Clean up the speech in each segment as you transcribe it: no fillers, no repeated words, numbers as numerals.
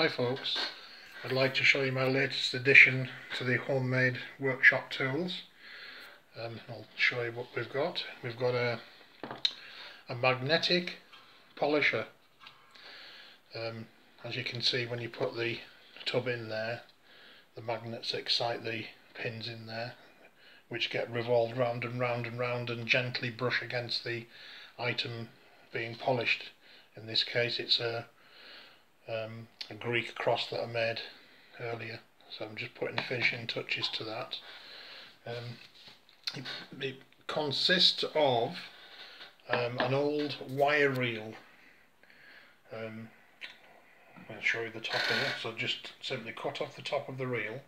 Hi folks, I'd like to show you my latest addition to the homemade workshop tools. I'll show you what we've got. We've got a magnetic polisher. As you can see, when you put the tub in there, the magnets excite the pins in there, which get revolved round and round and round and gently brush against the item being polished. In this case it's a Greek cross that I made earlier, so I'm just putting finishing touches to that. It consists of an old wire reel. I'll show you the top of it. So just simply cut off the top of the reel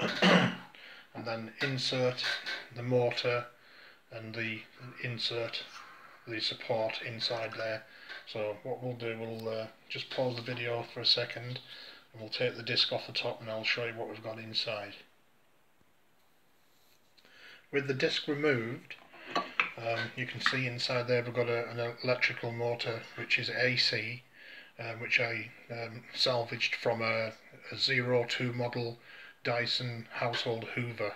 and then insert the mortar and insert the support inside there. So what we'll do, we'll just pause the video for a second and we'll take the disc off the top and I'll show you what we've got inside. With the disc removed, you can see inside there we've got an electrical motor which is AC, which I salvaged from a 02 model Dyson household hoover.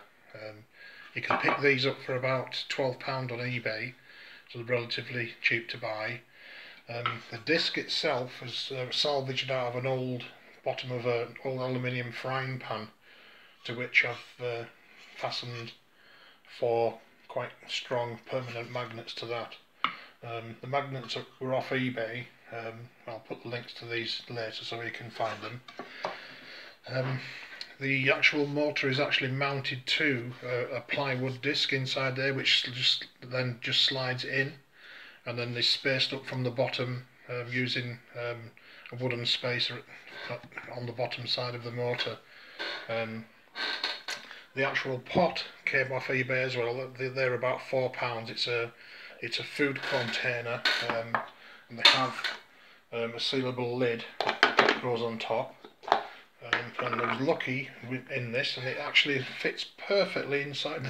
You can pick these up for about £12 on eBay, so they're relatively cheap to buy. The disc itself was salvaged out of an old bottom of an old aluminium frying pan, to which I've fastened four quite strong permanent magnets to that. The magnets were off eBay. I'll put the links to these later so you can find them. The actual motor is actually mounted to a plywood disc inside there, which just slides in, and then they spaced up from the bottom using a wooden spacer on the bottom side of the motor. The actual pot came off eBay as well. They're about £4. It's a food container, and they have a sealable lid that goes on top. And I was lucky in this, and it actually fits perfectly inside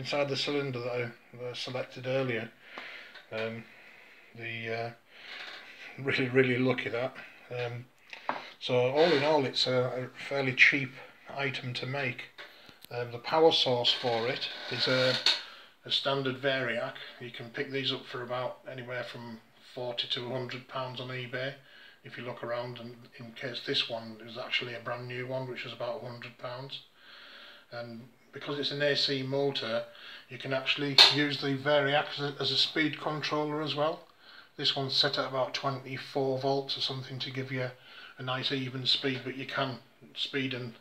the cylinder that I selected earlier. Really, really lucky that. So all in all, it's a fairly cheap item to make. The power source for it is a standard Variac. You can pick these up for about anywhere from £40 to £100 on eBay. If you look around, and in case this one is actually a brand new one, which is about £100. And because it's an AC motor, you can actually use the Variac as a speed controller as well. This one's set at about 24 volts or something to give you a nice even speed, but you can speed and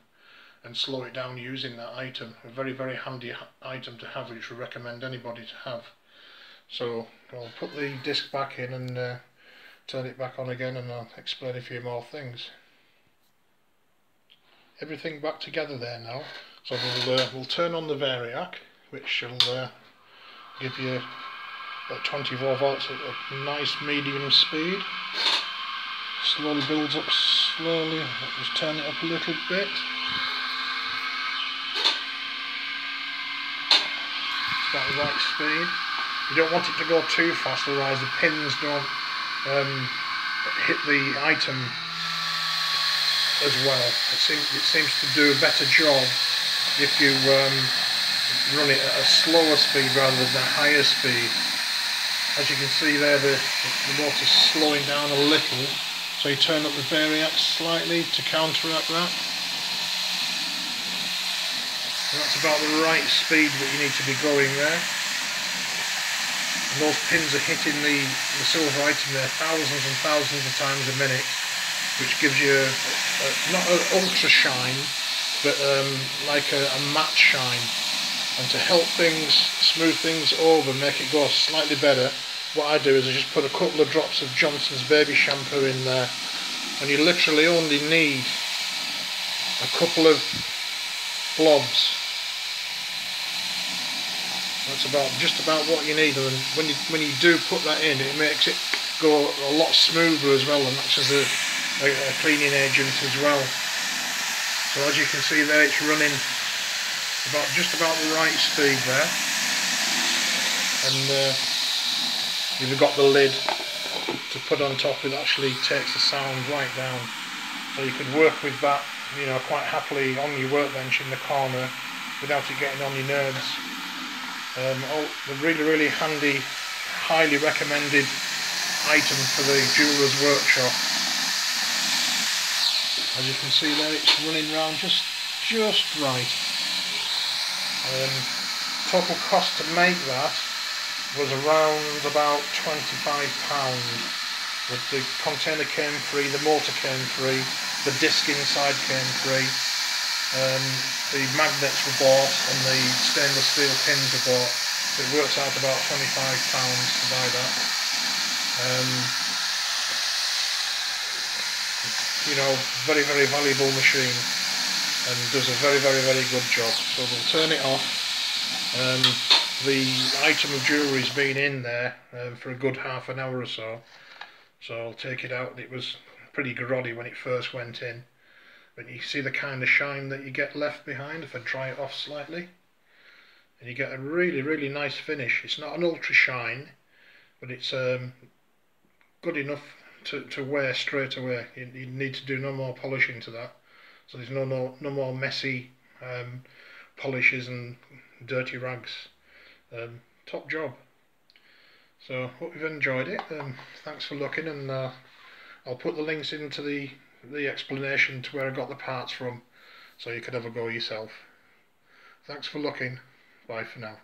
slow it down using that item. A very, very handy item to have, which we recommend anybody to have. So I'll put the disc back in and turn it back on again, and I'll explain a few more things. Everything back together there now. So we'll turn on the Variac, which will give you at 24 volts at a nice medium speed. Slowly builds up slowly. I'll just turn it up a little bit. It's about the right speed. You don't want it to go too fast, otherwise the pins don't hit the item as well. It seems to do a better job if you run it at a slower speed rather than a higher speed. As you can see there, the motor's slowing down a little, so you turn up the Variac slightly to counteract that. And that's about the right speed that you need to be going there. Those pins are hitting the silver item there thousands and thousands of times a minute, which gives you not an ultra shine, but like a matte shine. And to help things, smooth things over, make it go slightly better, what I do is I just put a couple of drops of Johnson's baby shampoo in there, and you literally only need a couple of blobs. That's about just about what you need, and when you do put that in, it makes it go a lot smoother as well, and that's as a cleaning agent as well. So as you can see there, it's running about just about the right speed there, and you've got the lid to put on top. It actually takes the sound right down. So you could work with that, you know, quite happily on your workbench in the corner without it getting on your nerves. The really handy, highly recommended item for the jeweller's workshop. As you can see there, it's running round just right. Total cost to make that was around about £25. But the container came free, the mortar came free, the disc inside came free, the magnets were bought and the stainless steel pins were bought. It works out about £25 to buy that. You know, very valuable machine, and does a very good job. So we'll turn it off. The item of jewellery's been in there for a good half an hour or so. So I'll take it out. It was pretty groggy when it first went in, but you see the kind of shine that you get left behind if I dry it off slightly, and you get a really nice finish. It's not an ultra shine, but it's good enough to wear straight away. You need to do no more polishing to that, so there's no more messy polishes and dirty rags. Top job. So, hope you've enjoyed it. Thanks for looking, and I'll put the links into the explanation to where I got the parts from, so you can have a go yourself. Thanks for looking. Bye for now.